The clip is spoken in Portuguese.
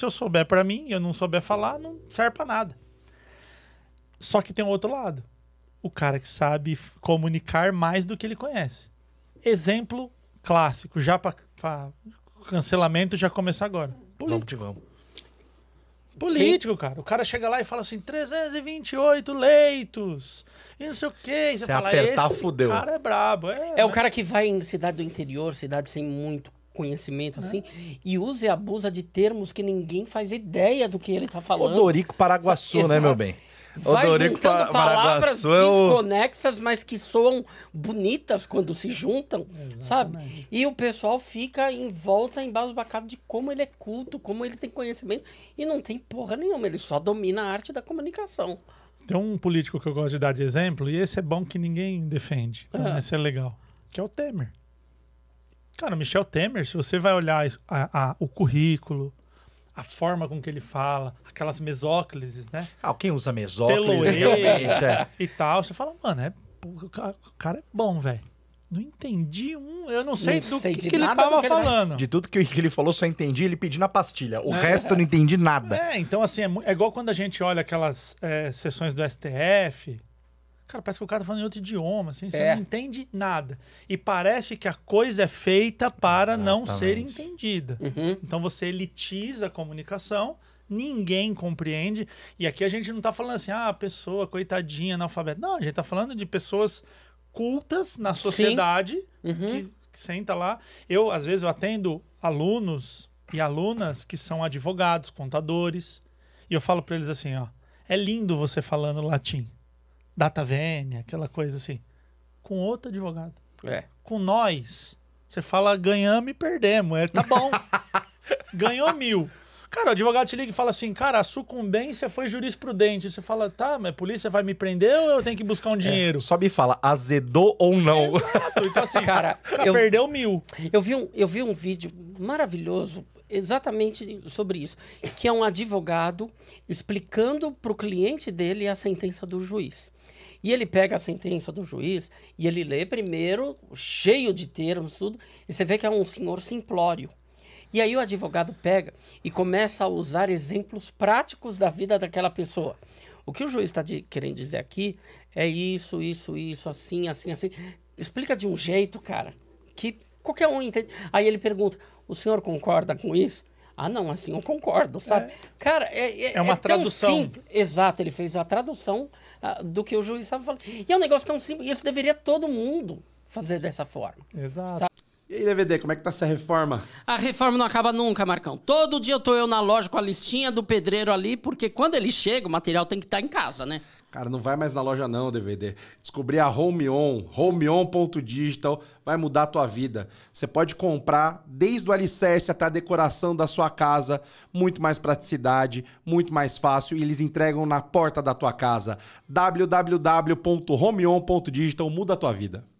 Se eu souber para mim e eu não souber falar, não serve para nada. Só que tem um outro lado. O cara que sabe comunicar mais do que ele conhece. Exemplo clássico, já para cancelamento já começar agora. Político. Vamos. Político, sim. Cara. O cara chega lá e fala assim, 328 leitos, e não sei o quê. E você fala, apertar, esse fudeu. Cara é brabo. É o cara que vai em cidade do interior, cidade sem muito conhecimento, assim, e usa e abusa de termos que ninguém faz ideia do que ele tá falando. Odorico Paraguaçu, né, meu bem? Vai juntando palavras desconexas, mas que soam bonitas quando se juntam, exatamente. Sabe? E o pessoal fica em volta, embasbacado de como ele é culto, como ele tem conhecimento, e não tem porra nenhuma, ele só domina a arte da comunicação. Tem um político que eu gosto de dar de exemplo, e esse é bom que ninguém defende, então esse é legal, que é o Temer. Cara, o Michel Temer, se você vai olhar o currículo, a forma com que ele fala, aquelas mesóclises, né? Ah, quem usa mesóclises realmente, e tal. Você fala, mano, o cara é bom, velho. Não entendi eu não sei do que ele tava falando. De tudo que ele falou, só entendi ele pedindo a pastilha. O resto eu não entendi nada. Então assim, é igual quando a gente olha aquelas sessões do STF... Cara, parece que o cara tá falando em outro idioma, assim, você não entende nada. E parece que a coisa é feita para não ser entendida. Uhum. Então você elitiza a comunicação, ninguém compreende. E aqui a gente não tá falando assim, ah, pessoa coitadinha, analfabeta. Não, a gente tá falando de pessoas cultas na sociedade, que senta lá. Eu, às vezes, eu atendo alunos e alunas que são advogados, contadores. E eu falo para eles assim, ó, é lindo você falando latim. Data vênia, aquela coisa assim. Com outro advogado. Com nós, você fala ganhamos e perdemos. Tá bom. Ganhou 1000. Cara, o advogado te liga e fala assim, cara, a sucumbência foi jurisprudente. Você fala, tá, mas a polícia vai me prender ou eu tenho que buscar um dinheiro? Só me fala, azedou ou não? Exato. Então assim, cara, perdeu 1000. Eu vi um vídeo maravilhoso exatamente sobre isso. Que é um advogado explicando pro cliente dele a sentença do juiz. E ele pega a sentença do juiz e ele lê primeiro, cheio de termos, tudo. E você vê que é um senhor simplório. E aí o advogado pega e começa a usar exemplos práticos da vida daquela pessoa. O que o juiz está querendo dizer aqui é isso, isso, isso, assim, assim, assim. Explica de um jeito, cara, que qualquer um entende. Aí ele pergunta, o senhor concorda com isso? Ah, não, assim eu concordo, sabe? Cara, é uma tradução. Simples. Exato, ele fez a tradução do que o juiz estava falando. E é um negócio tão simples, isso deveria todo mundo fazer dessa forma. Exato. Sabe? E aí, DVD, como é que tá essa reforma? A reforma não acaba nunca, Marcão. Todo dia eu tô na loja com a listinha do pedreiro ali, porque quando ele chega, o material tem que estar em casa, né? Cara, não vai mais na loja não, DVD. Descobri a Home On, homeon.digital, vai mudar a tua vida. Você pode comprar desde o alicerce até a decoração da sua casa, muito mais praticidade, muito mais fácil, e eles entregam na porta da tua casa. www.homeon.digital, muda a tua vida.